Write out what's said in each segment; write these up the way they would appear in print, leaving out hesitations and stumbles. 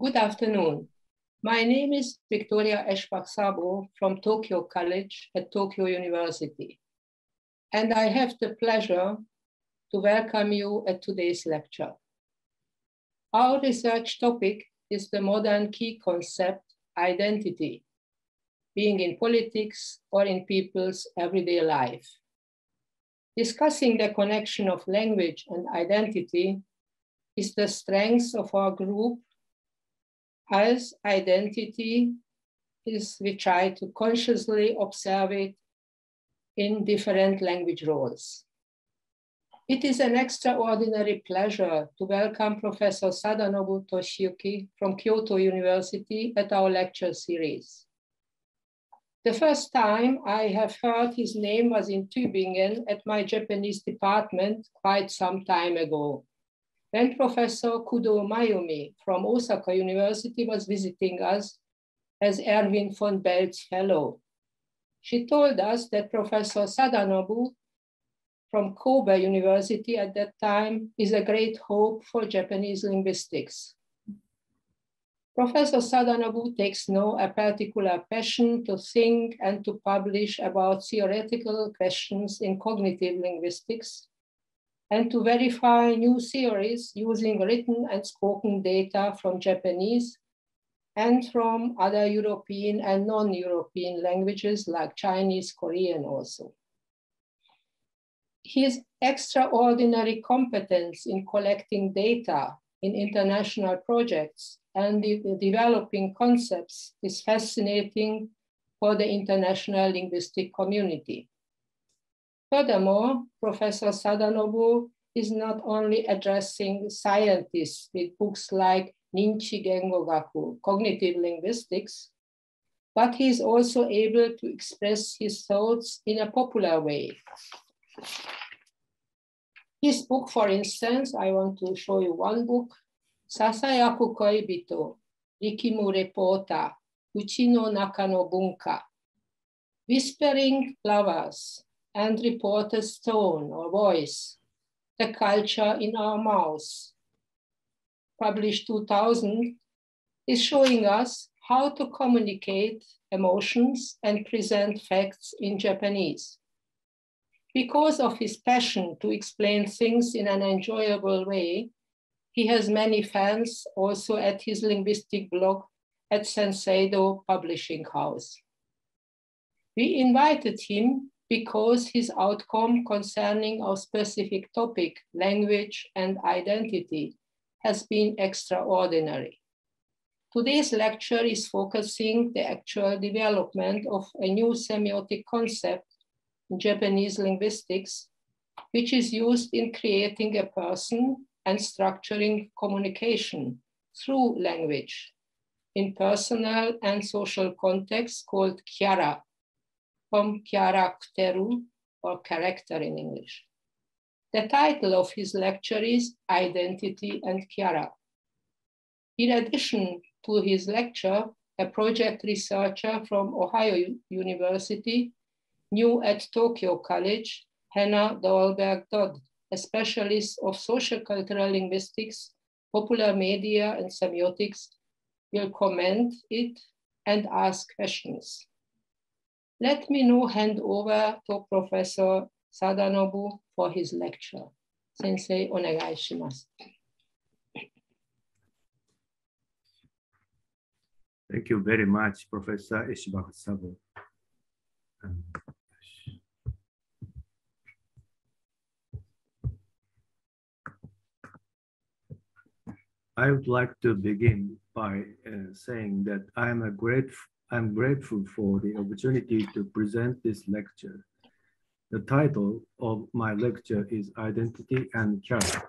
Good afternoon. My name is Victoria Eschbach-Szabo from Tokyo College at Tokyo University. And I have the pleasure to welcome you at today's lecture. Our research topic is the modern key concept, identity, being in politics or in people's everyday life. Discussing the connection of language and identity is the strength of our group, as identity is we try to consciously observe it in different language roles. It is an extraordinary pleasure to welcome Professor Sadanobu Toshiyuki from Kyoto University at our lecture series. The first time I have heard his name was in Tübingen at my Japanese department quite some time ago, when Professor Kudo Mayumi from Osaka University was visiting us as Erwin von Belt's fellow. She told us that Professor Sadanobu from Kobe University at that time is a great hope for Japanese linguistics. Professor Sadanobu takes a particular passion to think and to publish about theoretical questions in cognitive linguistics, and to verify new theories using written and spoken data from Japanese and from other European and non-European languages like Chinese, Korean also. His extraordinary competence in collecting data in international projects and developing concepts is fascinating for the international linguistic community. Furthermore, Professor Sadanobu is not only addressing scientists with books like Ninchi Gengogaku, Cognitive Linguistics, but he is also able to express his thoughts in a popular way. His book, for instance, I want to show you one book, Sasayaku Koibito, Rikimu Reporta, Uchi no Naka no Bunka, Whispering Flowers, and Reporter's Tone or Voice, The Culture in Our Mouths, published 2000, is showing us how to communicate emotions and present facts in Japanese. Because of his passion to explain things in an enjoyable way, he has many fans also at his linguistic blog at Senseido Publishing House. We invited him because his outcome concerning our specific topic, language and identity, has been extraordinary. Today's lecture is focusing the actual development of a new semiotic concept in Japanese linguistics, which is used in creating a person and structuring communication through language in personal and social contexts called kyara, from kyarakuteru, or character in English. The title of his lecture is Identity and Kyara. In addition to his lecture, a project researcher from Ohio University, new at Tokyo College, Hannah Dahlberg-Dodd, a specialist of sociocultural linguistics, popular media and semiotics, will comment it and ask questions. Let me now hand over to Professor Sadanobu for his lecture. Sensei, onegai shimasu. Thank you very much, Professor Eschbach-Szabo. I would like to begin by saying that I'm grateful for the opportunity to present this lecture. The title of my lecture is Identity and Kyara.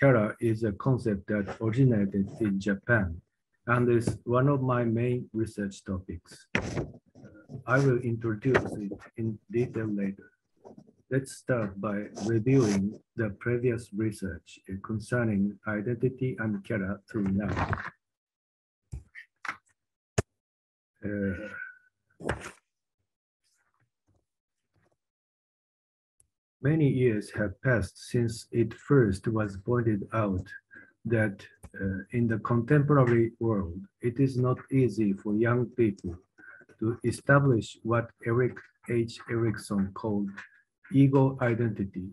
Kyara is a concept that originated in Japan and is one of my main research topics. I will introduce it in detail later. Let's start by reviewing the previous research concerning identity and kyara through now. Many years have passed since it first was pointed out that in the contemporary world, it is not easy for young people to establish what Erik H. Erikson called ego identity.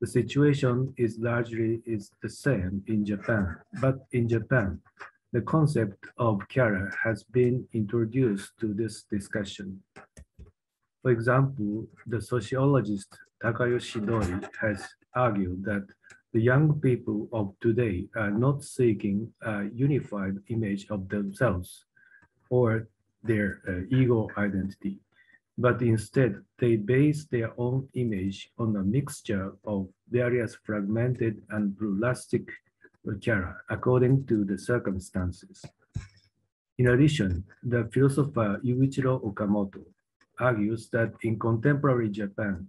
The situation is largely the same in Japan, but in Japan, the concept of kyara has been introduced to this discussion. For example, the sociologist Takayoshi Doi has argued that the young people of today are not seeking a unified image of themselves or their ego identity, but instead they base their own image on a mixture of various fragmented and pluralistic kyara according to the circumstances. In addition, the philosopher Yuichiro Okamoto argues that in contemporary Japan,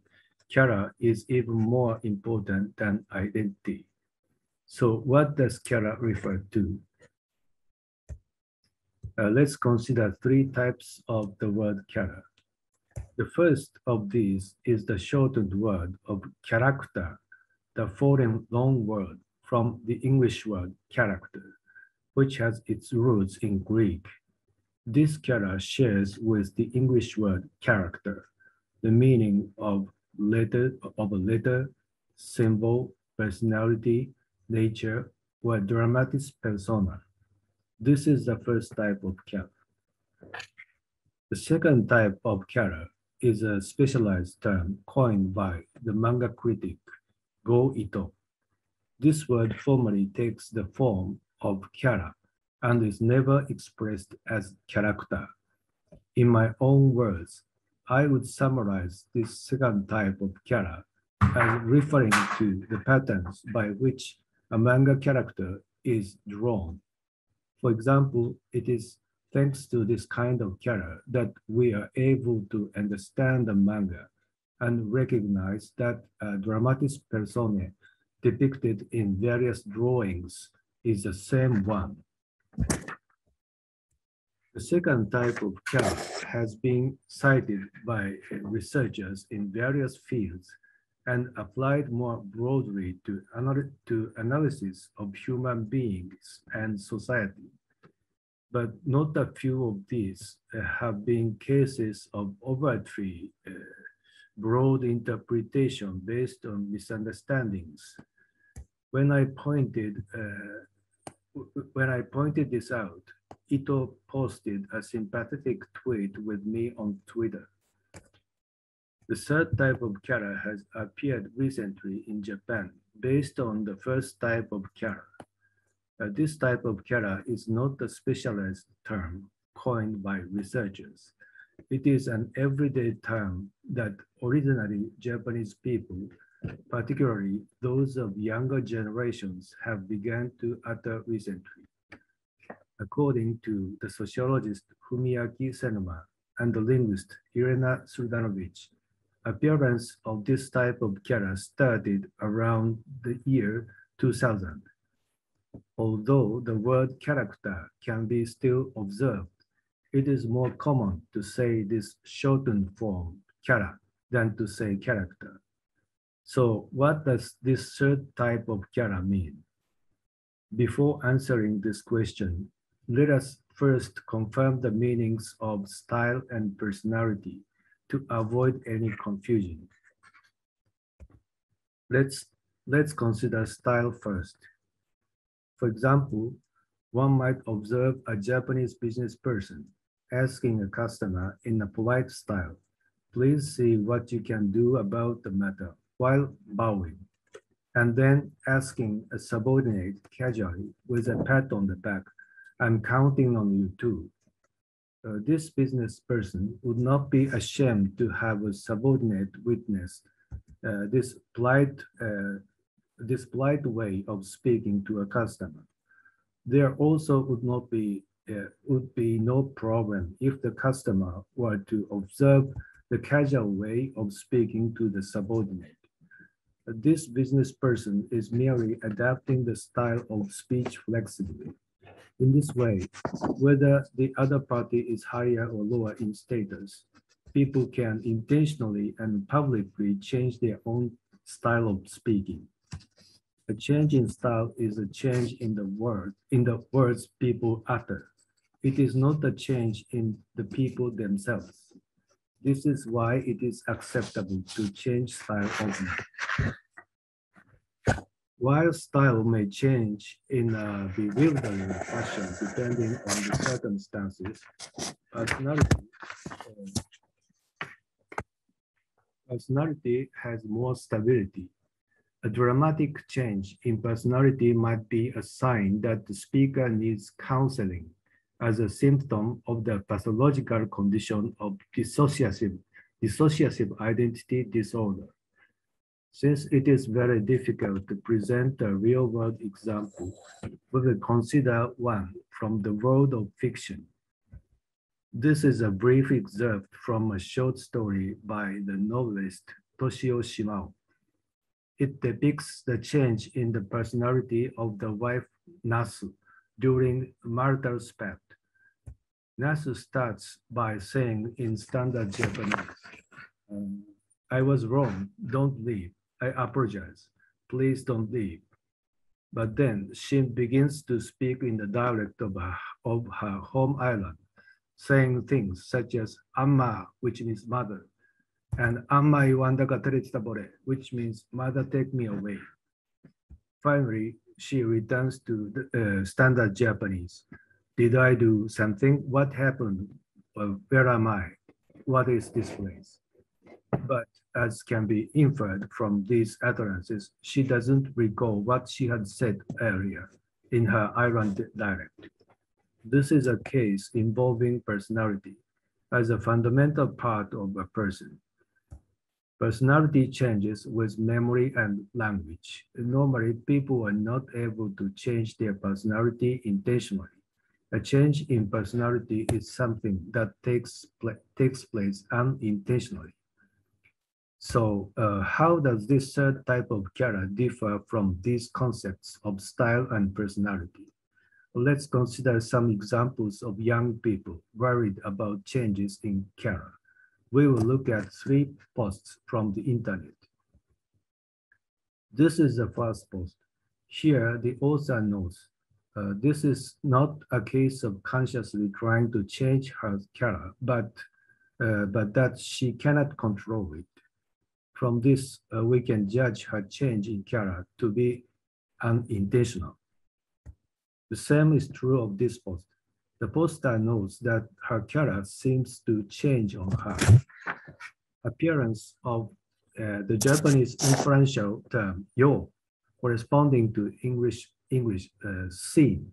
kyara is even more important than identity. So what does kyara refer to? Let's consider three types of the word kyara. The first of these is the shortened word of kyarakuta, the foreign loan word from the English word character, which has its roots in Greek. This kyara shares with the English word character the meaning of a letter, symbol, personality, nature, or dramatis persona. This is the first type of kyara. The second type of kyara is a specialized term coined by the manga critic Go Itō. This word formally takes the form of kyara and is never expressed as kyarakuta. In my own words, I would summarize this second type of kyara as referring to the patterns by which a manga character is drawn. For example, it is thanks to this kind of kyara that we are able to understand the manga and recognize that a dramatis personae depicted in various drawings is the same one. The second type of kyara has been cited by researchers in various fields and applied more broadly to analysis of human beings and society. But not a few of these have been cases of overtly broad interpretation based on misunderstandings. When I pointed this out, Itō posted a sympathetic tweet with me on Twitter. The third type of kyara has appeared recently in Japan, based on the first type of kyara. This type of kyara is not a specialized term coined by researchers. It is an everyday term that originally Japanese people, particularly those of younger generations, have begun to utter recently. According to the sociologist Fumiaki Senuma and the linguist Irena Sudanovic, appearance of this type of kyara started around the year 2000. Although the word character can be still observed, it is more common to say this shortened form kyara than to say character. So what does this third type of kyara mean? Before answering this question, let us first confirm the meanings of style and personality to avoid any confusion. Let's consider style first. For example, one might observe a Japanese business person asking a customer in a polite style, "Please see what you can do about the matter," while bowing, and then asking a subordinate casually with a pat on the back, "I'm counting on you too." This business person would not be ashamed to have a subordinate witness this polite way of speaking to a customer. There also would be no problem if the customer were to observe the casual way of speaking to the subordinate. This business person is merely adapting the style of speech flexibly. In this way, whether the other party is higher or lower in status, people can intentionally and publicly change their own style of speaking. A change in style is a change in the word, in the words people utter. It is not a change in the people themselves. This is why it is acceptable to change style often. While style may change in a bewildering fashion depending on the circumstances, personality has more stability. A dramatic change in personality might be a sign that the speaker needs counseling as a symptom of the pathological condition of dissociative identity disorder. Since it is very difficult to present a real-world example, we will consider one from the world of fiction. This is a brief excerpt from a short story by the novelist Toshio Shimao. It depicts the change in the personality of the wife Nasu during marital spat. Nasu starts by saying in standard Japanese, I was wrong, don't leave. I apologize. Please don't leave. But then she begins to speak in the dialect of her home island, saying things such as Amma, which means mother, and Amma iwanda ga terechitabore, which means mother, take me away. Finally, she returns to the, standard Japanese. Did I do something? What happened? Where am I? What is this place? But as can be inferred from these utterances, she doesn't recall what she had said earlier in her island dialect. This is a case involving personality as a fundamental part of a person. Personality changes with memory and language. Normally, people are not able to change their personality intentionally. A change in personality is something that takes place unintentionally. So how does this third type of kyara differ from these concepts of style and personality? Let's consider some examples of young people worried about changes in kyara. We will look at 3 posts from the internet. This is the first post. Here, the author notes, this is not a case of consciously trying to change her kyara, but that she cannot control it. From this, we can judge her change in kyara to be unintentional. The same is true of this post. The poster notes that her kyara seems to change on her. Appearance of the Japanese influential term yo, corresponding to English scene,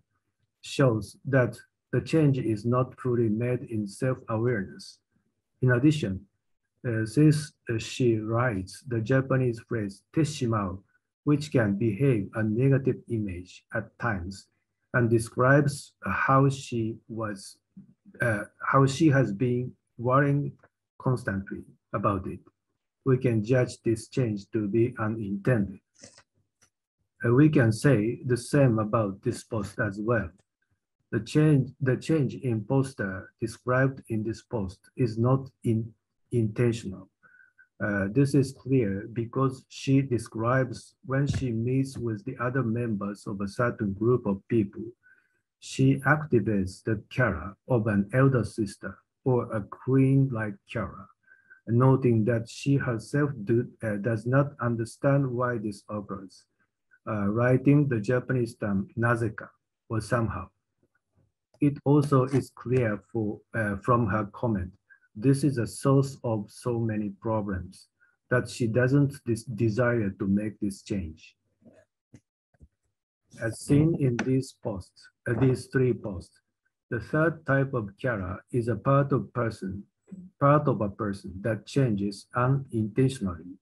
shows that the change is not fully made in self-awareness. In addition, since she writes the Japanese phrase teshimau, which can behave a negative image at times, and describes how she has been worrying constantly about it, we can judge this change to be unintended. We can say the same about this post as well. The change in poster described in this post is not intentional. This is clear because she describes when she meets with the other members of a certain group of people, she activates the kyara of an elder sister or a queen-like kyara, noting that she herself does not understand why this occurs, writing the Japanese term nazeka or somehow. It also is clear from her comment. This is a source of so many problems that she doesn't desire to make this change. As seen in these three posts, the third type of kyara is a part of a person that changes unintentionally,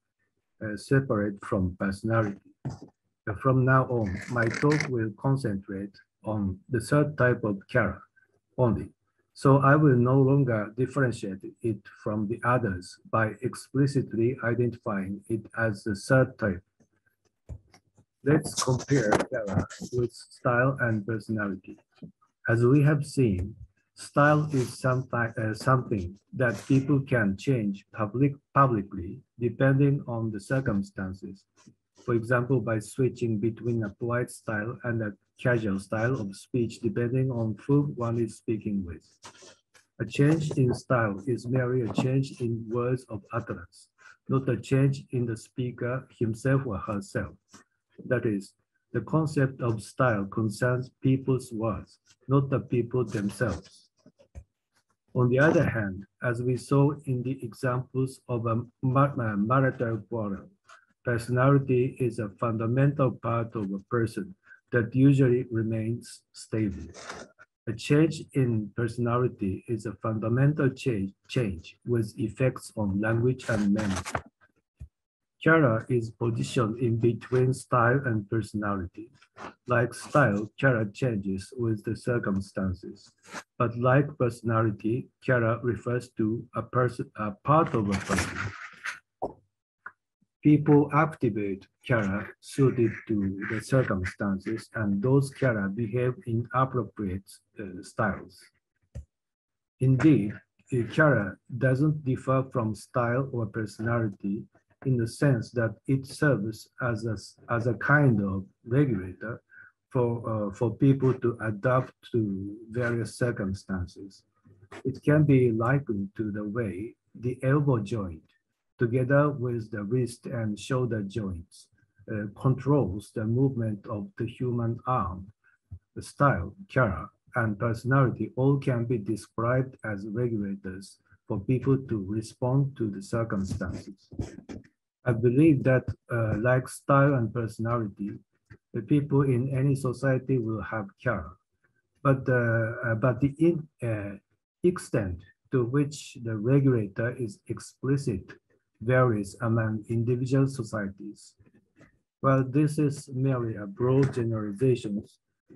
separate from personality. From now on, my talk will concentrate on the third type of kyara only. So I will no longer differentiate it from the others by explicitly identifying it as the third type. Let's compare kyara with style and personality. As we have seen, style is something that people can change publicly depending on the circumstances, for example, by switching between a polite style and a casual style of speech depending on whom one is speaking with. A change in style is merely a change in words of utterance, not a change in the speaker himself or herself. That is, the concept of style concerns people's words, not the people themselves. On the other hand, as we saw in the examples of a marital quarrel, personality is a fundamental part of a person that usually remains stable. A change in personality is a fundamental change with effects on language and memory. Kyara is positioned in between style and personality. Like style, kyara changes with the circumstances. But like personality, kyara refers to a person, a part of a person. People activate kyara suited to the circumstances, and those kyara behave in appropriate styles. Indeed, kyara doesn't differ from style or personality in the sense that it serves as a kind of regulator for people to adapt to various circumstances. It can be likened to the way the elbow joint, together with the wrist and shoulder joints, controls the movement of the human arm. The style, kyara, and personality all can be described as regulators for people to respond to the circumstances. I believe that like style and personality, the people in any society will have kyara, but the extent to which the regulator is explicit varies among individual societies. While this is merely a broad generalization,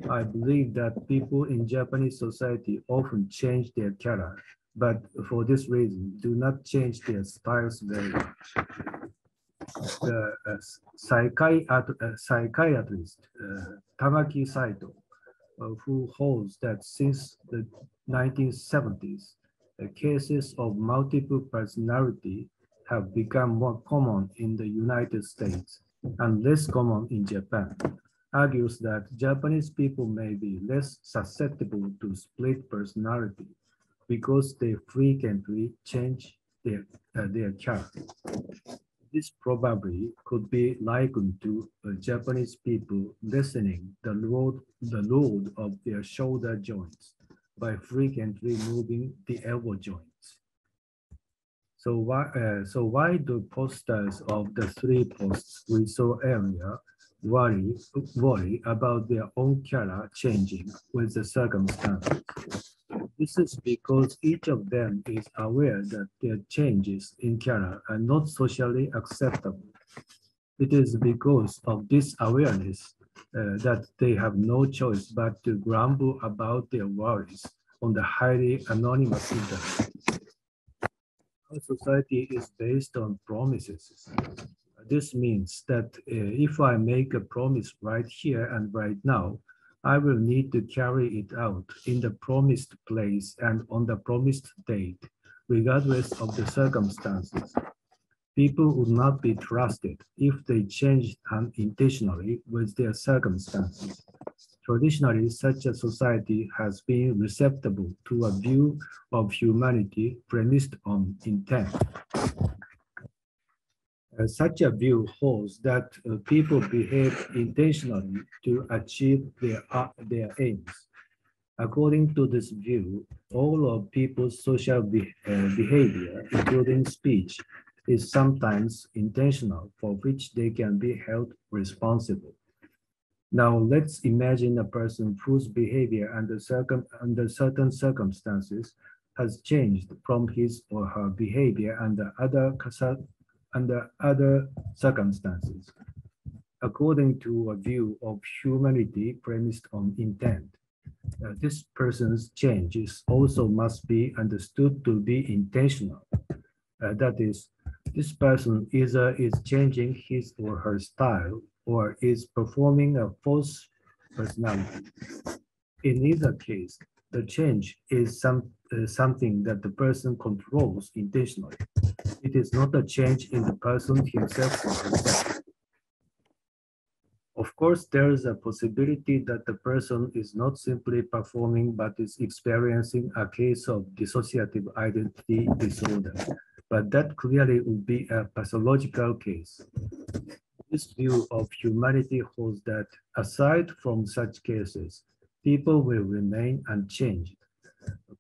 I believe that people in Japanese society often change their kyara, but for this reason, do not change their styles very much. The psychiatrist Tamaki Saito, who holds that since the 1970s, cases of multiple personality have become more common in the United States and less common in Japan, argues that Japanese people may be less susceptible to split personality because they frequently change their character. This probably could be likened to Japanese people lessening the load of their shoulder joints by frequently moving the elbow joints. So why do posters of the three posts we saw earlier worry about their own kyara changing with the circumstances? This is because each of them is aware that their changes in kyara are not socially acceptable. It is because of this awareness that they have no choice but to grumble about their worries on the highly anonymous internet. Our society is based on promises. This means that if I make a promise right here and right now, I will need to carry it out in the promised place and on the promised date, regardless of the circumstances. People would not be trusted if they changed unintentionally with their circumstances. Traditionally, such a society has been receptive to a view of humanity premised on intent. Such a view holds that people behave intentionally to achieve their aims. According to this view, all of people's social behavior, including speech, is sometimes intentional, for which they can be held responsible. Now, let's imagine a person whose behavior under certain circumstances has changed from his or her behavior under other circumstances, according to a view of humanity premised on intent. This person's changes also must be understood to be intentional. That is, this person either is changing his or her style or is performing a false personality. In either case, the change is something that the person controls intentionally. It is not a change in the person himself or herself. Of course, there is a possibility that the person is not simply performing, but is experiencing a case of dissociative identity disorder. But that clearly would be a pathological case. This view of humanity holds that, aside from such cases, people will remain unchanged.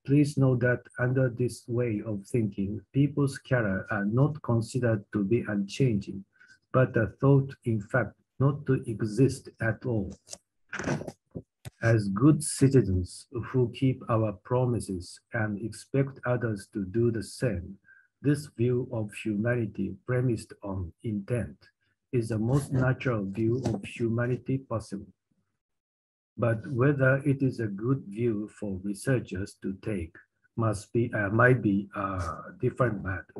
Please note that under this way of thinking, people's character are not considered to be unchanging, but are thought, in fact, not to exist at all. As good citizens who keep our promises and expect others to do the same, this view of humanity premised on intent is the most natural view of humanity possible. But whether it is a good view for researchers to take might be a different matter.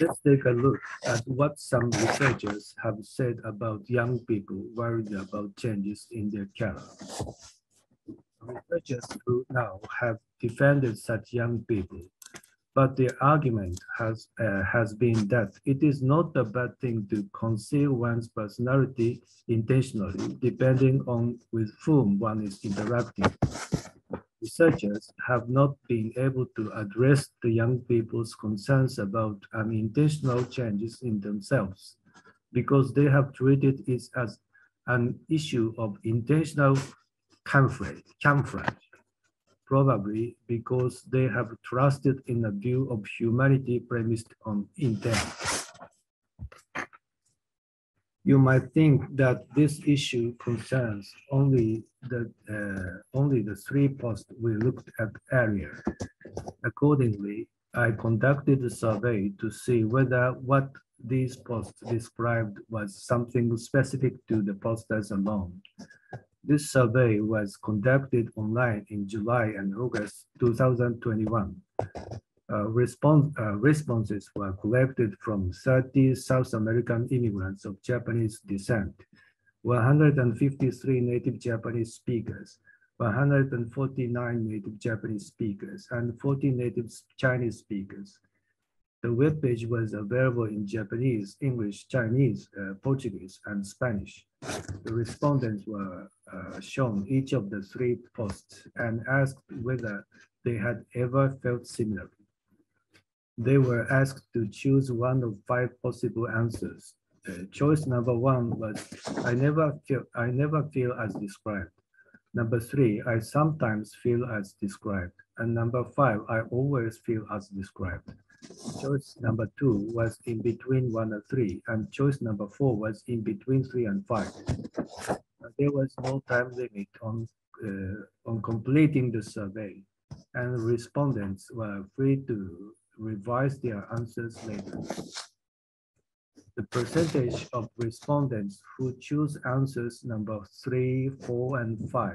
Let's take a look at what some researchers have said about young people worried about changes in their character. Researchers who now have defended such young people, but their argument has been that it is not a bad thing to conceal one's personality intentionally, depending on with whom one is interacting. Researchers have not been able to address the young people's concerns about unintentional changes in themselves, because they have treated it as an issue of intentional camouflage, probably because they have trusted in a view of humanity premised on intent. You might think that this issue concerns only the three posts we looked at earlier. Accordingly, I conducted a survey to see whether what these posts described was something specific to the posters alone. This survey was conducted online in July and August 2021. Responses were collected from 30 South American immigrants of Japanese descent, 153 native Japanese speakers, 149 native Japanese speakers, and 40 native Chinese speakers. The webpage was available in Japanese, English, Chinese, Portuguese, and Spanish. The respondents were shown each of the three posts and asked whether they had ever felt similarly. They were asked to choose one of 5 possible answers. Choice number 1 was, I never feel as described. Number 3, I sometimes feel as described. And number 5, I always feel as described. Choice number 2 was in between 1 and 3, and choice number 4 was in between 3 and 5. There was no time limit on completing the survey, and respondents were free to revise their answers later. The percentage of respondents who choose answers number 3, 4, and 5,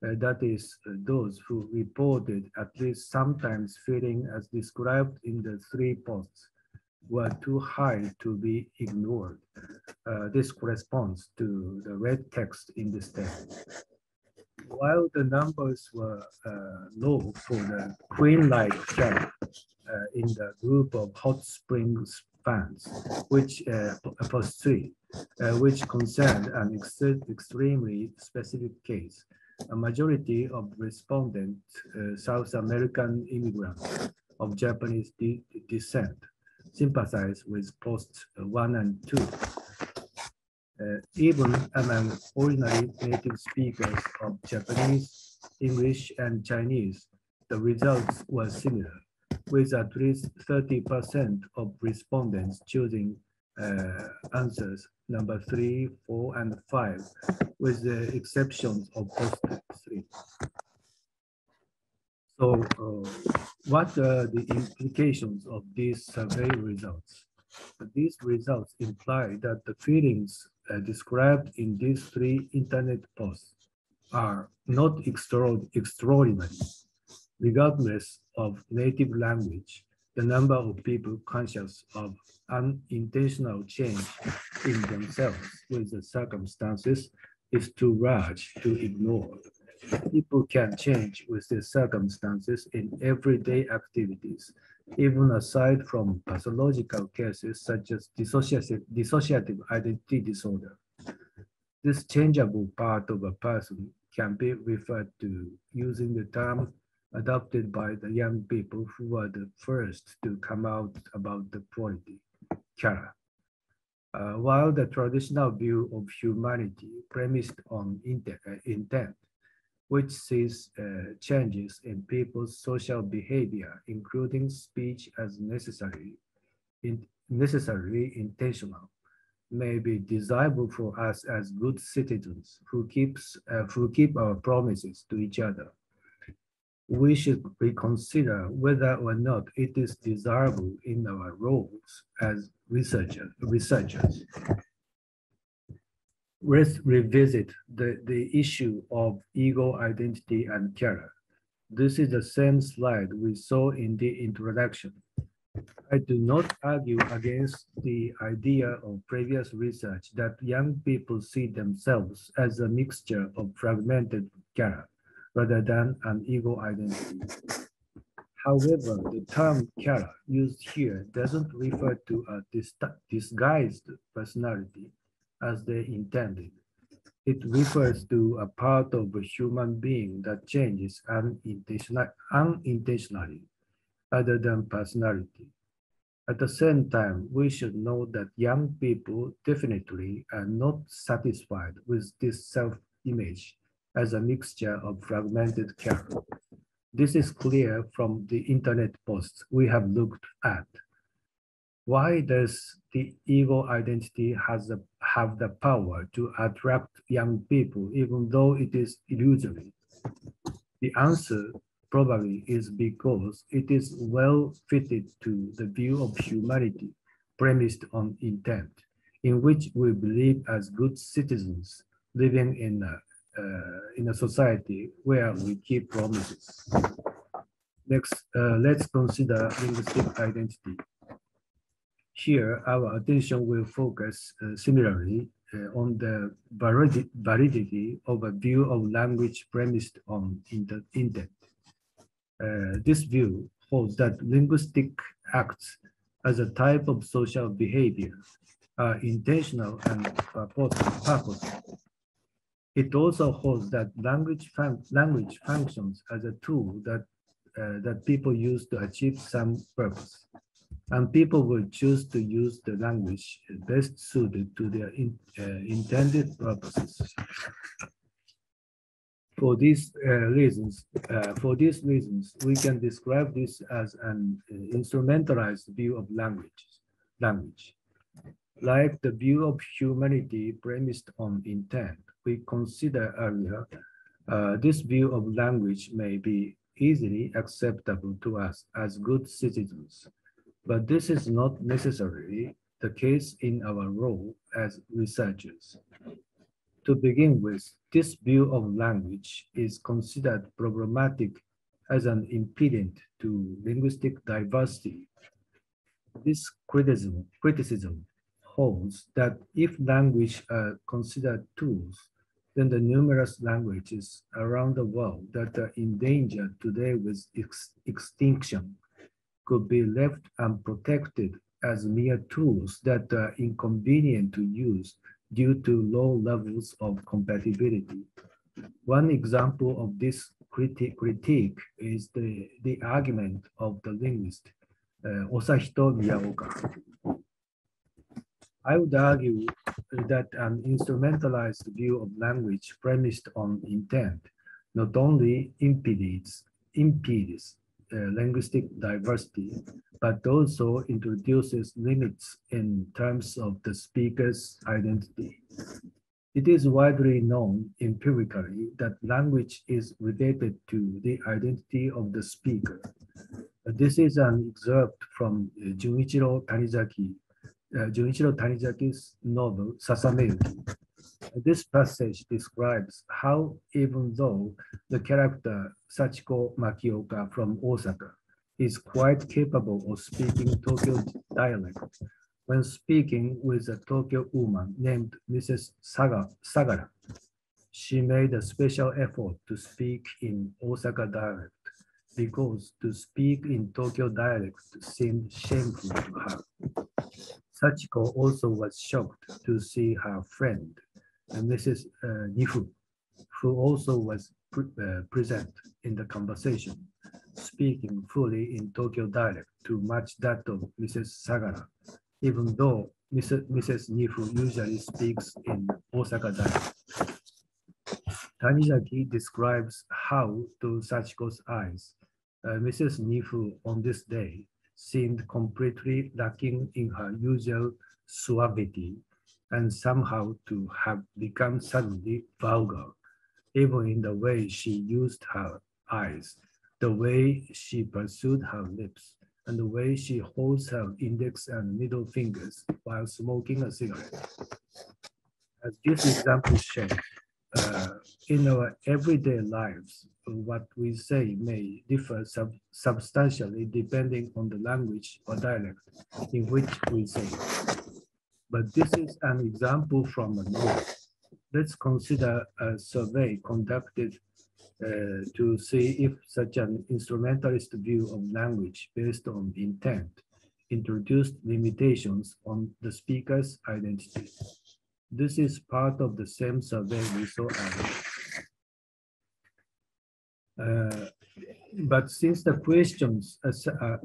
that is, those who reported at least sometimes feeling as described in the 3 posts, were too high to be ignored. This corresponds to the red text in this table. While the numbers were low for the queen-like character in the group of hot springs fans, which concerned an extremely specific case, a majority of respondents, South American immigrants of Japanese descent, sympathize with posts 1 and 2. Even among ordinary native speakers of Japanese, English, and Chinese, the results were similar, with at least 30% of respondents choosing answers number 3, 4, and 5, with the exceptions of post 3. So what are the implications of these survey results? These results imply that the feelings described in these 3 internet posts are not extraordinary. Regardless of native language, the number of people conscious of unintentional change in themselves with the circumstances is too large to ignore. People can change with their circumstances in everyday activities, even aside from pathological cases such as dissociative identity disorder. This changeable part of a person can be referred to using the term adopted by the young people who were the first to come out about the quality, kyara. While the traditional view of humanity premised on intent, which sees changes in people's social behavior, including speech as necessarily intentional, may be desirable for us as good citizens who keep our promises to each other. We should reconsider whether or not it is desirable in our roles as researchers. Let's revisit the issue of ego, identity, and kyara. This is the same slide we saw in the introduction. I do not argue against the idea of previous research that young people see themselves as a mixture of fragmented kyara rather than an ego identity. However, the term kyara used here doesn't refer to a disguised personality as they intended. It refers to a part of a human being that changes unintentionally other than personality. At the same time, we should know that young people definitely are not satisfied with this self-image as a mixture of fragmented character. This is clear from the internet posts we have looked at. Why does the ego identity have the power to attract young people, even though it is illusory? The answer probably is because it is well fitted to the view of humanity premised on intent, in which we believe as good citizens living in a society where we keep promises. Next, let's consider linguistic identity. Here, our attention will focus similarly on the validity of a view of language premised on intent. This view holds that linguistic acts as a type of social behavior are intentional and purposeful. It also holds that language functions as a tool that people use to achieve some purpose, and people will choose to use the language best suited to their intended purposes. For these reasons, we can describe this as an instrumentalized view of language. Like the view of humanity premised on intent we considered earlier, this view of language may be easily acceptable to us as good citizens. But this is not necessarily the case in our role as researchers. To begin with, this view of language is considered problematic as an impediment to linguistic diversity. This criticism holds that if language are considered tools, then the numerous languages around the world that are endangered today with extinction could be left unprotected as mere tools that are inconvenient to use due to low levels of compatibility. One example of this critique is the argument of the linguist Osahito Miyaoka. I would argue that an instrumentalized view of language premised on intent not only impedes linguistic diversity, but also introduces limits in terms of the speaker's identity. It is widely known empirically that language is related to the identity of the speaker. This is an excerpt from Junichiro Tanizaki's novel Sasameyuki. This passage describes how, even though the character Sachiko Makioka from Osaka is quite capable of speaking Tokyo dialect, when speaking with a Tokyo woman named Mrs. Sagara, she made a special effort to speak in Osaka dialect, because to speak in Tokyo dialect seemed shameful to her. Sachiko also was shocked to see her friend, Mrs. Nifu, who also was present in the conversation, speaking fully in Tokyo dialect to match that of Mrs. Sagara, even though Mrs. Nifu usually speaks in Osaka dialect. Tanizaki describes how, to Sachiko's eyes, Mrs. Nifu on this day seemed completely lacking in her usual suavity and somehow to have become suddenly vulgar, even in the way she used her eyes, the way she pursued her lips, and the way she holds her index and middle fingers while smoking a cigarette. As this example shows, in our everyday lives, what we say may differ substantially depending on the language or dialect in which we say it. But this is an example from a novel. Let's consider a survey conducted to see if such an instrumentalist view of language based on intent introduced limitations on the speaker's identity. This is part of the same survey we saw earlier. But since the questions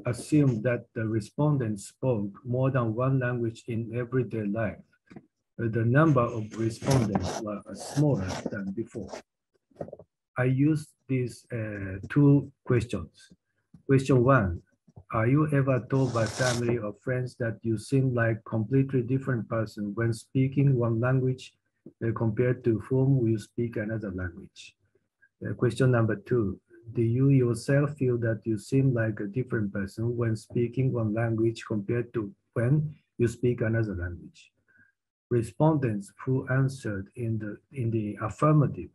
assumed that the respondents spoke more than one language in everyday life, the number of respondents were smaller than before. I used these two questions. Question one, are you ever told by family or friends that you seem like a completely different person when speaking one language compared to whom you speak another language? Question number two, do you yourself feel that you seem like a different person when speaking one language compared to when you speak another language? Respondents who answered in the affirmative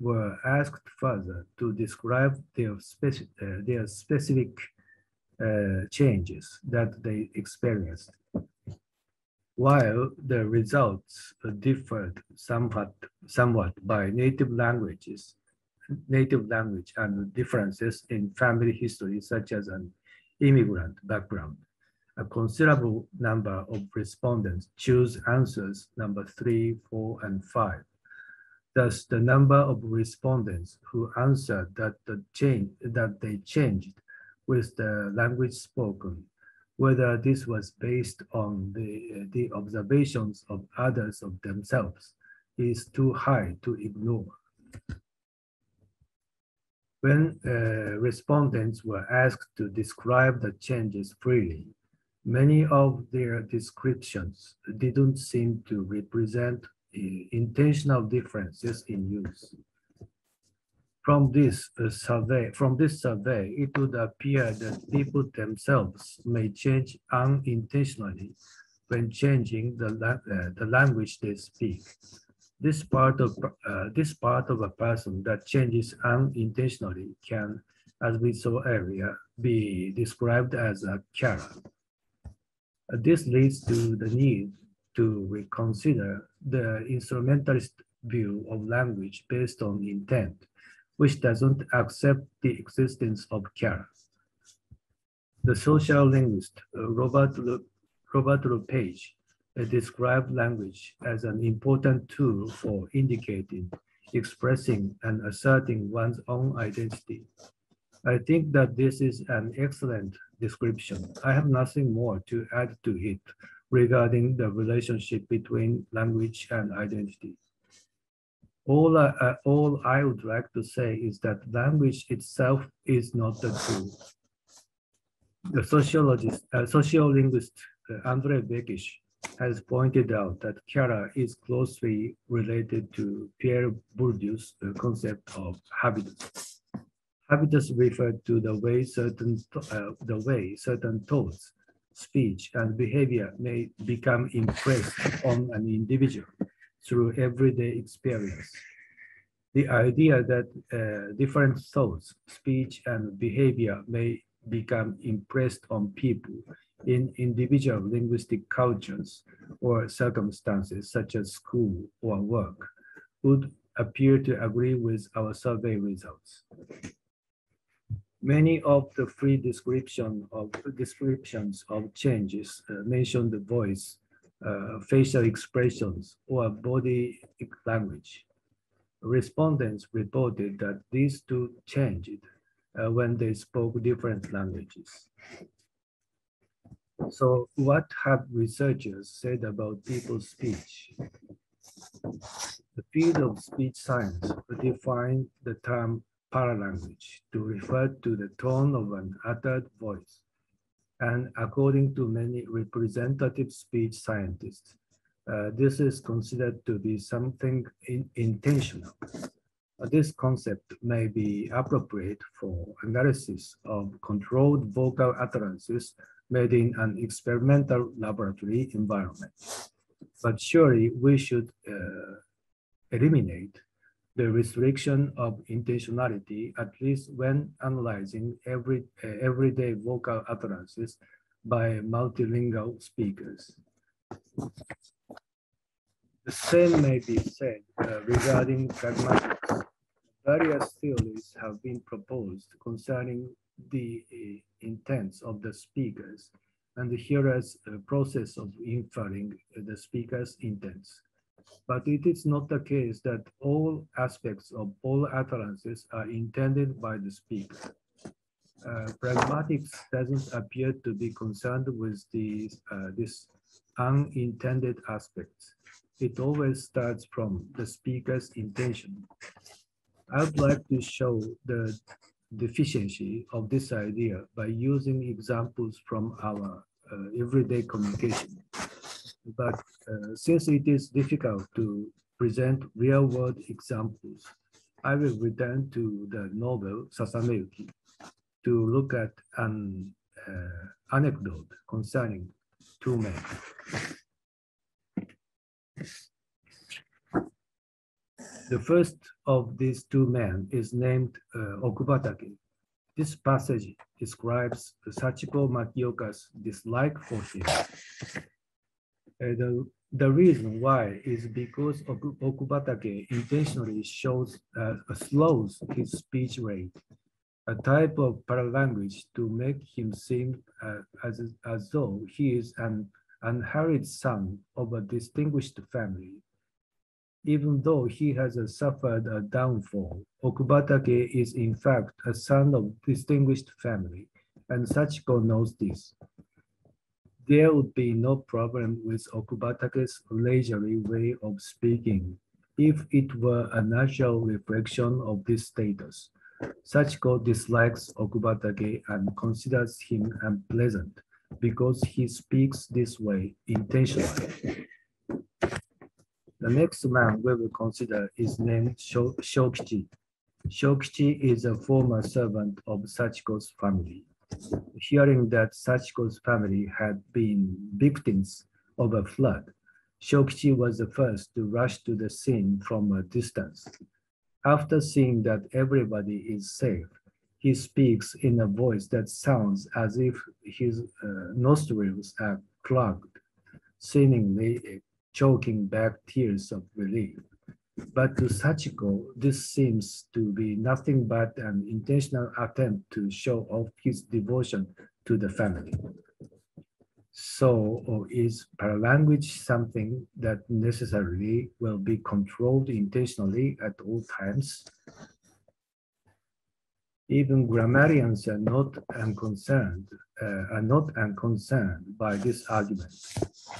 were asked further to describe their specific changes that they experienced. While the results differed somewhat by native language and differences in family history, such as an immigrant background, a considerable number of respondents choose answers number 3, 4, and 5. Thus, the number of respondents who answered that they changed with the language spoken, whether this was based on the observations of others of themselves, is too high to ignore. When respondents were asked to describe the changes freely, many of their descriptions didn't seem to represent intentional differences in use. From this survey, it would appear that people themselves may change unintentionally when changing the language they speak. This part of a person that changes unintentionally can, as we saw earlier, be described as a kyara. This leads to the need to reconsider the instrumentalist view of language based on intent, which doesn't accept the existence of kyara. The social linguist Robert LePage described language as an important tool for indicating, expressing, and asserting one's own identity. I think that this is an excellent description. I have nothing more to add to it regarding the relationship between language and identity. All I would like to say is that language itself is not the tool. The sociolinguist Andrei Bekic has pointed out that kyara is closely related to Pierre Bourdieu's concept of habitus. Habitus referred to the way certain thoughts, speech, and behavior may become impressed on an individual through everyday experience. The idea that different thoughts, speech, and behavior may become impressed on people in individual linguistic cultures or circumstances such as school or work would appear to agree with our survey results. Many of the free descriptions of changes mention the voice, facial expressions, or body language. Respondents reported that these two changed when they spoke different languages. So what have researchers said about people's speech? The field of speech science defined the term paralanguage to refer to the tone of an uttered voice. And according to many representative speech scientists, this is considered to be something intentional. This concept may be appropriate for analysis of controlled vocal utterances made in an experimental laboratory environment. But surely we should eliminate the restriction of intentionality, at least when analyzing everyday vocal utterances by multilingual speakers. The same may be said regarding pragmatics. Various theories have been proposed concerning the intents of the speakers and the hearer's process of inferring the speaker's intents. But it is not the case that all aspects of all utterances are intended by the speaker. Pragmatics doesn't appear to be concerned with these unintended aspects. It always starts from the speaker's intention. I would like to show the deficiency of this idea by using examples from our everyday communication. But since it is difficult to present real-world examples, I will return to the novel Sasameyuki to look at an anecdote concerning two men. The first of these two men is named Okubatake. This passage describes Sachiko Makioka's dislike for him. The reason why is because Okubatake intentionally slows his speech rate, a type of paralanguage to make him seem as though he is an unmarried son of a distinguished family. Even though he has suffered a downfall, Okubatake is in fact a son of distinguished family, and Sachiko knows this. There would be no problem with Okubatake's leisurely way of speaking if it were a natural reflection of this status. Sachiko dislikes Okubatake and considers him unpleasant because he speaks this way intentionally. The next man we will consider is named Shokichi. Shokichi is a former servant of Sachiko's family. Hearing that Sachiko's family had been victims of a flood, Shokichi was the first to rush to the scene from a distance. After seeing that everybody is safe, he speaks in a voice that sounds as if his nostrils are clogged, seemingly choking back tears of relief. But to Sachiko, this seems to be nothing but an intentional attempt to show off his devotion to the family. So is paralanguage something that necessarily will be controlled intentionally at all times? Even grammarians are not unconcerned by this argument.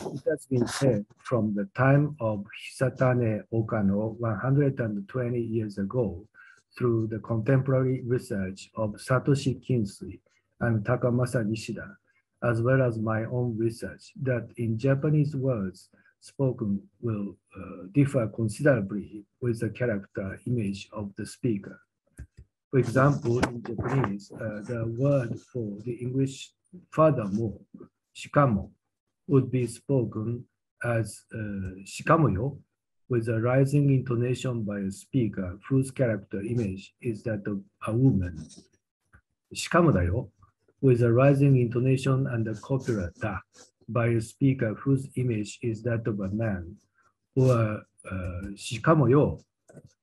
It has been said from the time of Hisatane Okano 120 years ago through the contemporary research of Satoshi Kinsui and Takamasa Nishida, as well as my own research, that in Japanese words spoken will differ considerably with the character image of the speaker. For example, in Japanese, the word for the English furthermore, shikamo, would be spoken as shikamoyo, with a rising intonation by a speaker whose character image is that of a woman. Shikamodayo, with a rising intonation and a copula da, by a speaker whose image is that of a man. Or shikamoyo,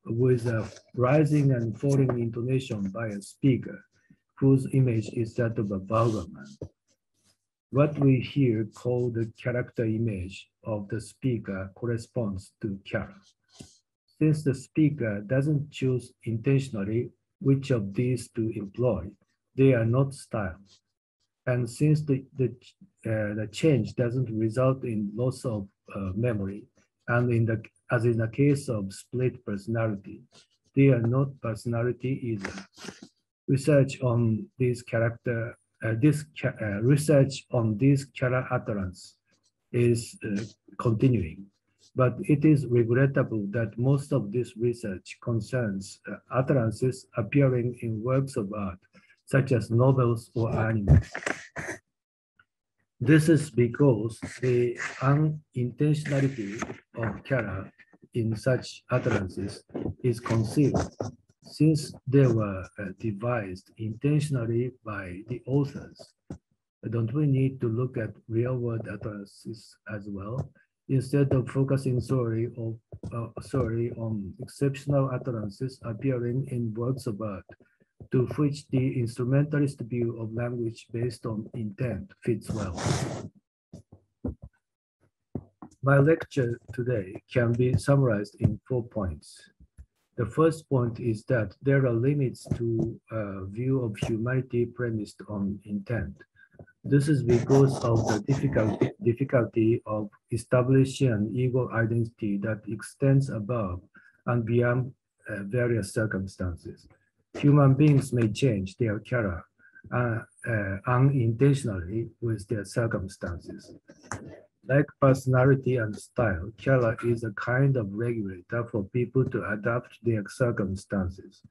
with a rising and falling intonation by a speaker whose image is that of a vulgar man. What we here call the character image of the speaker corresponds to kyara. Since the speaker doesn't choose intentionally which of these to employ, they are not styled. And since the change doesn't result in loss of memory, and as in the case of split personality, they are not personality either. Research on these kyara utterance is continuing, but it is regrettable that most of this research concerns utterances appearing in works of art, such as novels or anime. This is because the unintentionality of kyara in such utterances is concealed, since they were devised intentionally by the authors. Don't we need to look at real-world utterances as well, instead of focusing solely on exceptional utterances appearing in works of art, to which the instrumentalist view of language based on intent fits well? My lecture today can be summarized in 4 points. The first point is that there are limits to a view of humanity premised on intent. This is because of the difficulty of establishing an ego identity that extends above and beyond various circumstances. Human beings may change their kyara unintentionally with their circumstances. Like personality and style, kyara is a kind of regulator for people to adapt their circumstances.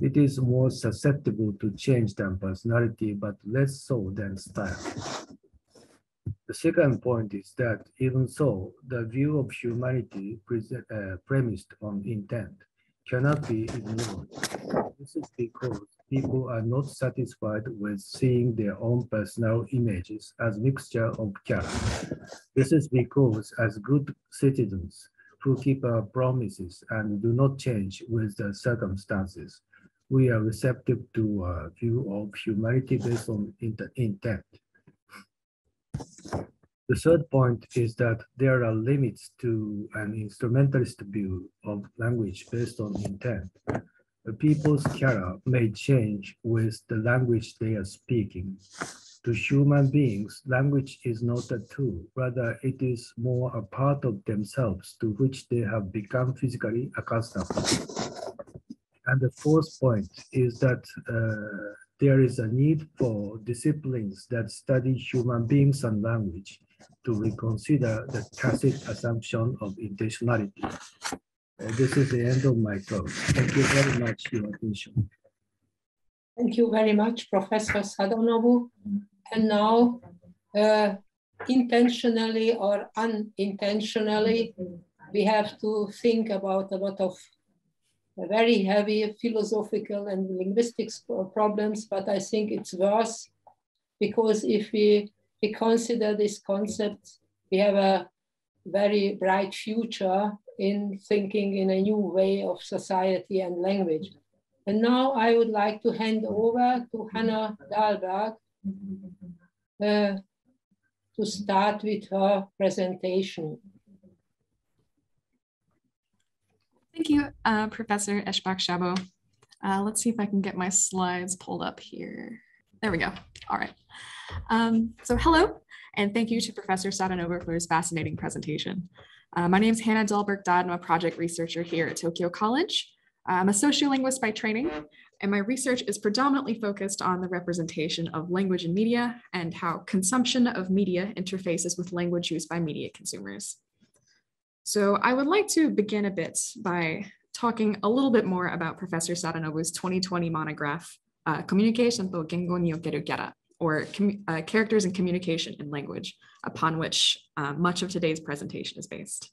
It is more susceptible to change than personality, but less so than style. The second point is that even so, the view of humanity premised on intent cannot be ignored. This is because people are not satisfied with seeing their own personal images as mixture of kyara. This is because as good citizens who keep our promises and do not change with the circumstances, we are receptive to a view of humanity based on intent. The third point is that there are limits to an instrumentalist view of language based on intent. The people's kyara may change with the language they are speaking. To human beings, language is not a tool. Rather, it is more a part of themselves to which they have become physically accustomed. And the fourth point is that there is a need for disciplines that study human beings and language to reconsider the tacit assumption of intentionality. This is the end of my talk. Thank you very much for your attention. Thank you very much, Professor Sadanobu. And now, intentionally or unintentionally, we have to think about a lot of very heavy philosophical and linguistics problems, but I think it's worse, because if we reconsider this concept, we have a very bright future in thinking in a new way of society and language. And now I would like to hand over to Hannah Dahlberg to start with her presentation. Thank you, Professor Eschbach-Szabo. Let's see if I can get my slides pulled up here. There we go. All right. So hello, and thank you to Professor Sadanobu for his fascinating presentation. My name is Hannah Dahlberg-Dodd. I'm a project researcher here at Tokyo College. I'm a sociolinguist by training, and my research is predominantly focused on the representation of language in media and how consumption of media interfaces with language used by media consumers. So I would like to begin a bit by talking a little bit more about Professor Sadanobu's 2020 monograph, Communication to Gengo ni Okeru Kyara, or Characters and Communication in Language, upon which much of today's presentation is based.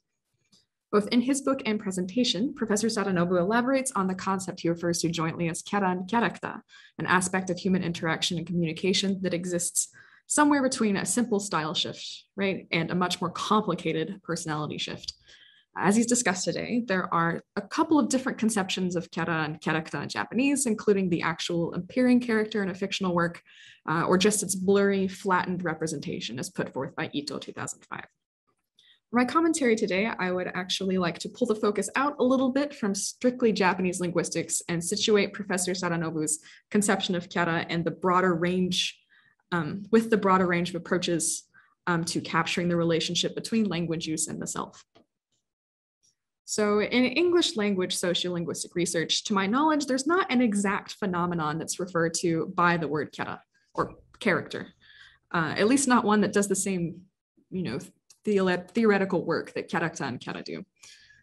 Both in his book and presentation, Professor Sadanobu elaborates on the concept he refers to jointly as kyara and kyarakuta, an aspect of human interaction and communication that exists somewhere between a simple style shift, right, and a much more complicated personality shift. As he's discussed today, there are a couple of different conceptions of kyara and kyarakuta in Japanese, including the actual appearing character in a fictional work, or just its blurry, flattened representation as put forth by Itō 2005. For my commentary today, I would actually like to pull the focus out a little bit from strictly Japanese linguistics and situate Professor Sadanobu's conception of kyara and the broader range, with the broader range of approaches to capturing the relationship between language use and the self. So in English language sociolinguistic research, to my knowledge, there's not an exact phenomenon that's referred to by the word kyara or character, at least not one that does the same, you know, theoretical work that kyarakuta and kyara do.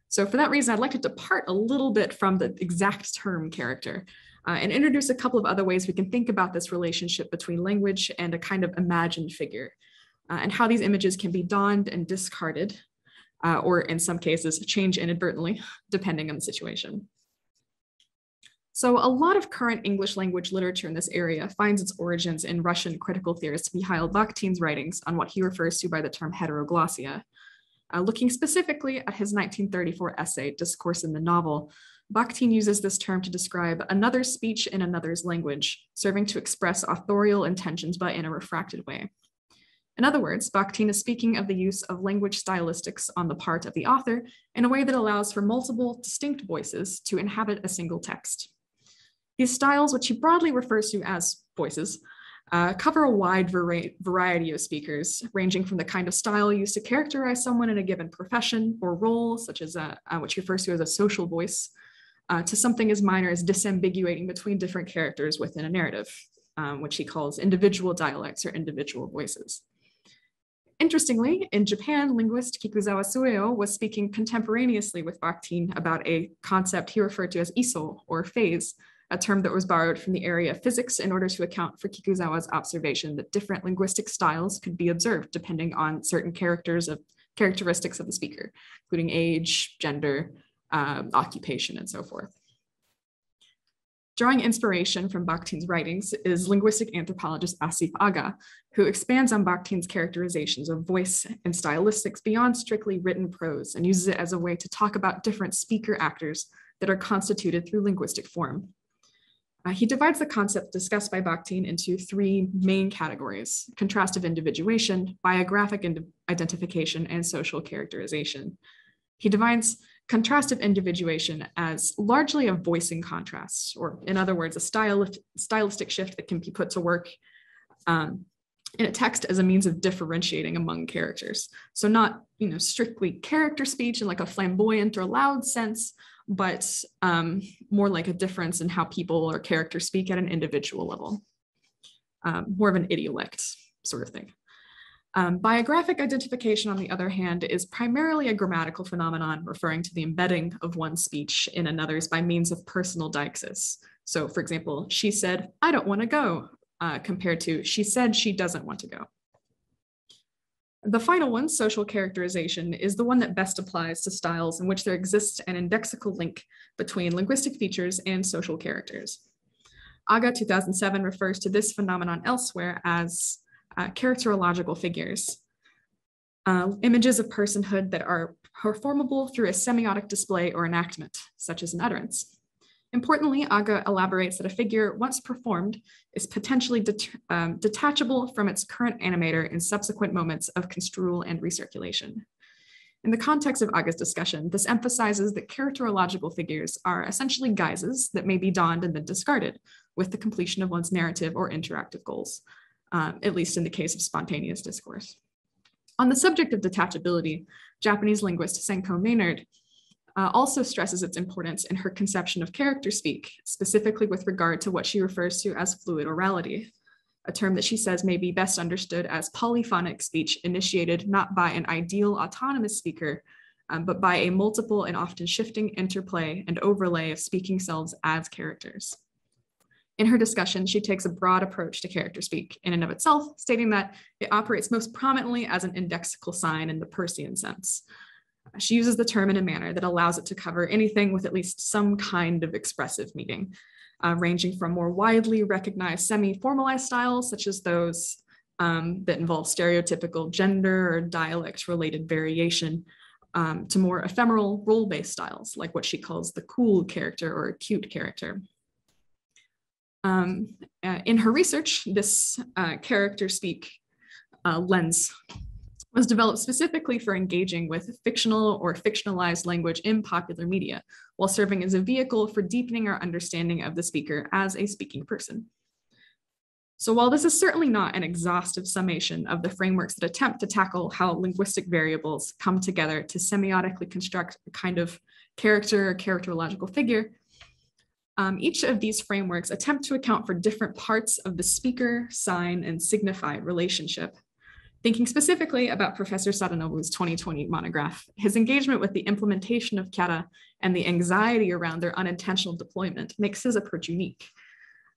So for that reason, I'd like to depart a little bit from the exact term character and introduce a couple of other ways we can think about this relationship between language and a kind of imagined figure, and how these images can be donned and discarded, or in some cases, change inadvertently, depending on the situation. So a lot of current English language literature in this area finds its origins in Russian critical theorist Mikhail Bakhtin's writings on what he refers to by the term heteroglossia. Looking specifically at his 1934 essay, Discourse in the Novel, Bakhtin uses this term to describe another speech in another's language, serving to express authorial intentions, but in a refracted way. In other words, Bakhtin is speaking of the use of language stylistics on the part of the author in a way that allows for multiple distinct voices to inhabit a single text. These styles, which he broadly refers to as voices, cover a wide variety of speakers, ranging from the kind of style used to characterize someone in a given profession or role, such as which he refers to as a social voice, to something as minor as disambiguating between different characters within a narrative, which he calls individual dialects or individual voices. Interestingly, in Japan, linguist Kikuzawa Sueo was speaking contemporaneously with Bakhtin about a concept he referred to as iso, or phase, a term that was borrowed from the area of physics in order to account for Kikuzawa's observation that different linguistic styles could be observed depending on certain characteristics of the speaker, including age, gender, occupation, and so forth. Drawing inspiration from Bakhtin's writings is linguistic anthropologist Asif Agha, who expands on Bakhtin's characterizations of voice and stylistics beyond strictly written prose and uses it as a way to talk about different speaker actors that are constituted through linguistic form. He divides the concept discussed by Bakhtin into three main categories: contrastive individuation, biographic identification, and social characterization. He defines contrastive individuation as largely a voicing contrast, or in other words, a stylistic shift that can be put to work in a text as a means of differentiating among characters. So not, you know, strictly character speech in like a flamboyant or loud sense, but more like a difference in how people or characters speak at an individual level, more of an idiolect sort of thing. Biographic identification, on the other hand, is primarily a grammatical phenomenon referring to the embedding of one's speech in another's by means of personal deixis. So, for example, she said, I don't want to go, compared to she said she doesn't want to go. The final one, social characterization, is the one that best applies to styles in which there exists an indexical link between linguistic features and social characters. Aga 2007 refers to this phenomenon elsewhere as characterological figures, images of personhood that are performable through a semiotic display or enactment, such as an utterance. Importantly, Aga elaborates that a figure, once performed, is potentially detachable from its current animator in subsequent moments of construal and recirculation. In the context of Aga's discussion, this emphasizes that characterological figures are essentially guises that may be donned and then discarded with the completion of one's narrative or interactive goals, at least in the case of spontaneous discourse. On the subject of detachability, Japanese linguist Senko Maynard also stresses its importance in her conception of character speak, specifically with regard to what she refers to as fluid orality, a term that she says may be best understood as polyphonic speech initiated not by an ideal autonomous speaker, but by a multiple and often shifting interplay and overlay of speaking selves as characters. In her discussion, she takes a broad approach to character speak in and of itself, stating that it operates most prominently as an indexical sign in the Persian sense. She uses the term in a manner that allows it to cover anything with at least some kind of expressive meaning, ranging from more widely recognized semi-formalized styles, such as those that involve stereotypical gender or dialect-related variation, to more ephemeral role-based styles, like what she calls the cool character or cute character. In her research, this character speak lens was developed specifically for engaging with fictional or fictionalized language in popular media, while serving as a vehicle for deepening our understanding of the speaker as a speaking person. So while this is certainly not an exhaustive summation of the frameworks that attempt to tackle how linguistic variables come together to semiotically construct a kind of character or characterological figure, each of these frameworks attempt to account for different parts of the speaker, sign, and signified relationship. Thinking specifically about Professor Sadanobu's 2020 monograph, his engagement with the implementation of kyara and the anxiety around their unintentional deployment makes his approach unique.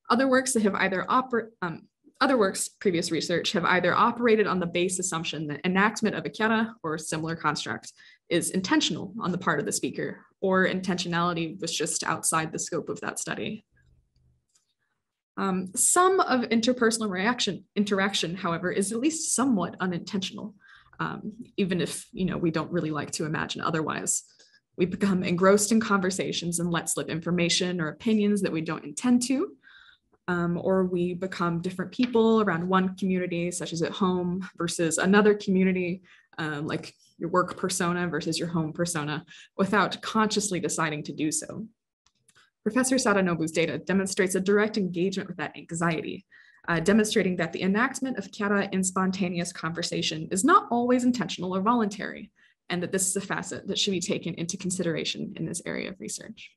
Other works that have either previous research have either operated on the base assumption that enactment of a kyara or similar construct is intentional on the part of the speaker, or intentionality was just outside the scope of that study. Some of interpersonal interaction, however, is at least somewhat unintentional, even if we don't really like to imagine otherwise. We become engrossed in conversations and let slip information or opinions that we don't intend to, or we become different people around one community, such as at home, versus another community, like your work persona versus your home persona, without consciously deciding to do so. Professor Sadanobu's data demonstrates a direct engagement with that anxiety, demonstrating that the enactment of kyara in spontaneous conversation is not always intentional or voluntary, and that this is a facet that should be taken into consideration in this area of research.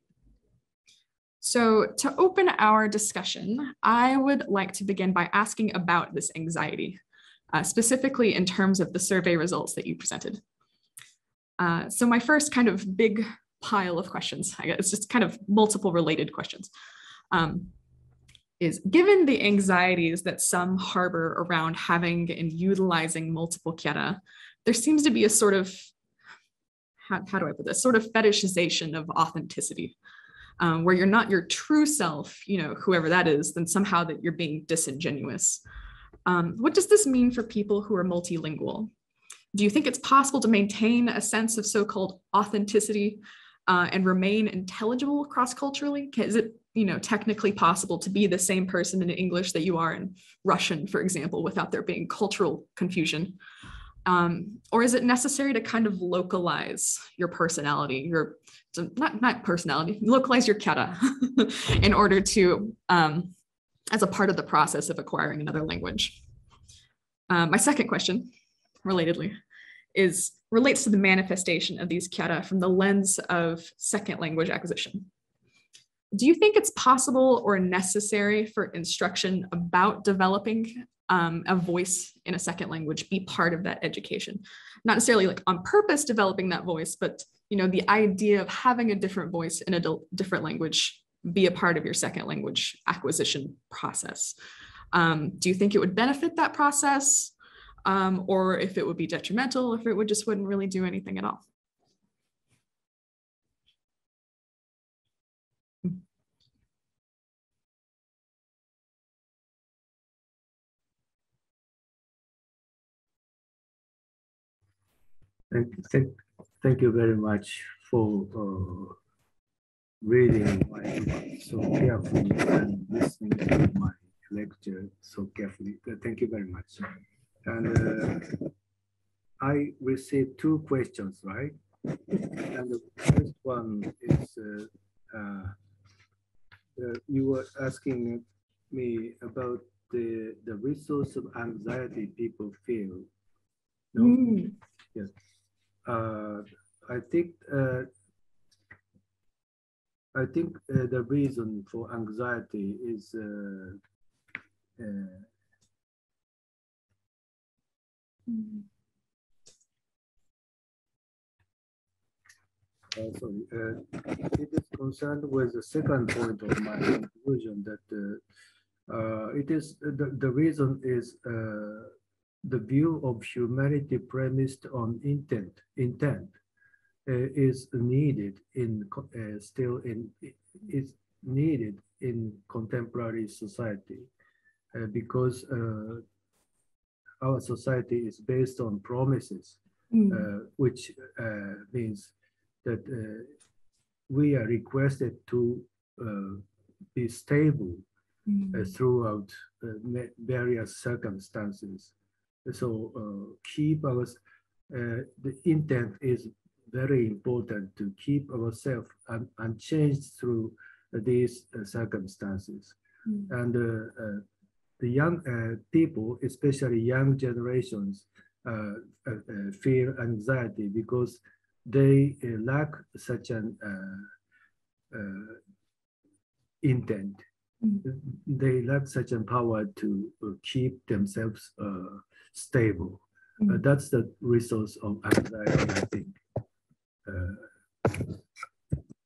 So to open our discussion, I would like to begin by asking about this anxiety, specifically in terms of the survey results that you presented. So my first kind of big pile of questions, I guess it's just kind of multiple related questions, is given the anxieties that some harbor around having and utilizing multiple kyara, there seems to be a sort of, how do I put this, sort of fetishization of authenticity, where you're not your true self, whoever that is, then somehow that you're being disingenuous. What does this mean for people who are multilingual? Do you think it's possible to maintain a sense of so-called authenticity and remain intelligible cross-culturally? Is it, technically possible to be the same person in English that you are in Russian, for example, without there being cultural confusion? Or is it necessary to kind of localize your personality, localize your kyara in order to, as a part of the process of acquiring another language? My second question, relatedly, relates to the manifestation of these kyara from the lens of second language acquisition. Do you think it's possible or necessary for instruction about developing a voice in a second language be part of that education? Not necessarily like on purpose developing that voice, but the idea of having a different voice in a different language be a part of your second language acquisition process. Do you think it would benefit that process? Or if it would be detrimental, if it would just wouldn't really do anything at all. Thank you very much for reading my work so carefully and listening to my lecture so carefully. Thank you very much. And I received two questions, right? And the first one is, you were asking me about the resource of anxiety people feel. No? Mm. Yes. I think the reason for anxiety is it is concerned with the second point of my conclusion that the reason is the view of humanity premised on intent is needed in contemporary society because our society is based on promises, which is that we are requested to be stable throughout various circumstances. So keep our, the intent is very important to keep ourselves unchanged through these circumstances. And the young people, especially young generations, feel anxiety because they lack such an intent. They lack such a power to keep themselves stable. That's the resource of anxiety, I think.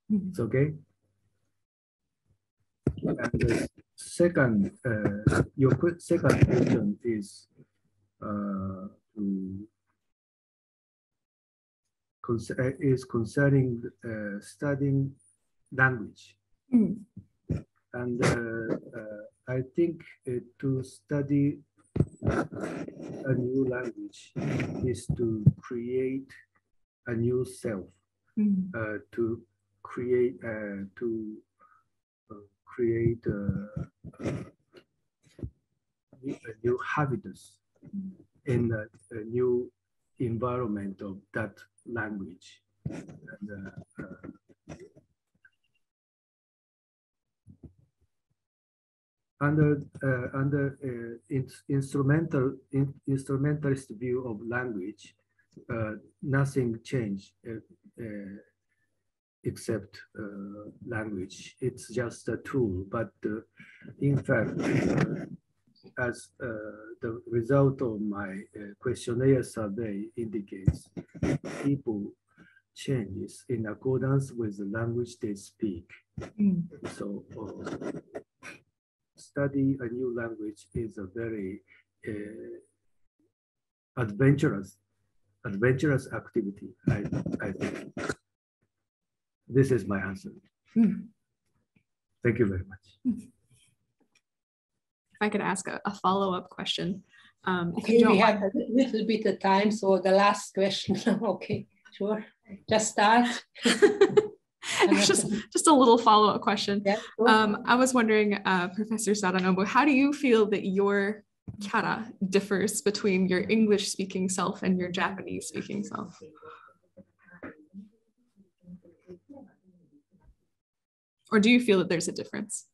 It's okay. And the second, your second question is concerning studying language. And I think to study a new language is to create a new self, to create a new habitus in a new environment of that language. And, under instrumentalist view of language, nothing changed except language. It's just a tool. But in fact, as the result of my questionnaire survey indicates, people changes in accordance with the language they speak. So. Study a new language is a very adventurous activity, I think. This is my answer. Thank you very much. If I could ask a follow-up question. If you don't we have a little bit of time, so the last question. Okay, sure. Just start. Just a little follow-up question. Yeah, sure. I was wondering, Professor Sadanobu, how do you feel that your kyara differs between your English-speaking self and your Japanese-speaking self? Or do you feel that there's a difference?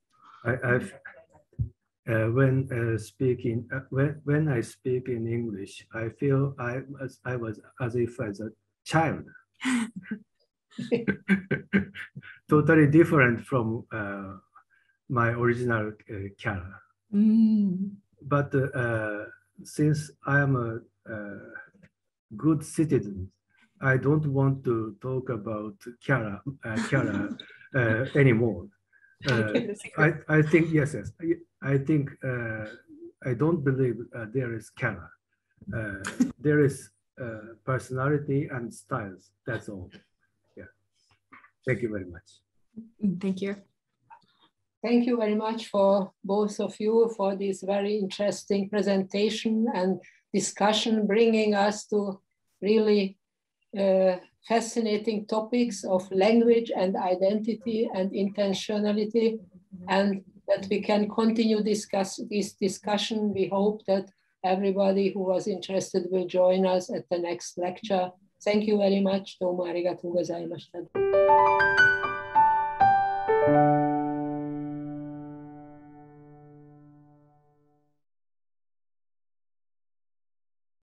When I speak in English, I feel I was as if I was a child. Totally different from my original kyara. But since I am a good citizen, I don't want to talk about kyara anymore. I think yes. I think I don't believe there is kyara. There is personality and styles. That's all. Thank you very much. Thank you. Thank you very much for both of you for this very interesting presentation and discussion, bringing us to really fascinating topics of language and identity and intentionality, and that we can continue this discussion. We hope that everybody who was interested will join us at the next lecture. Thank you very much. どうもありがとうございました。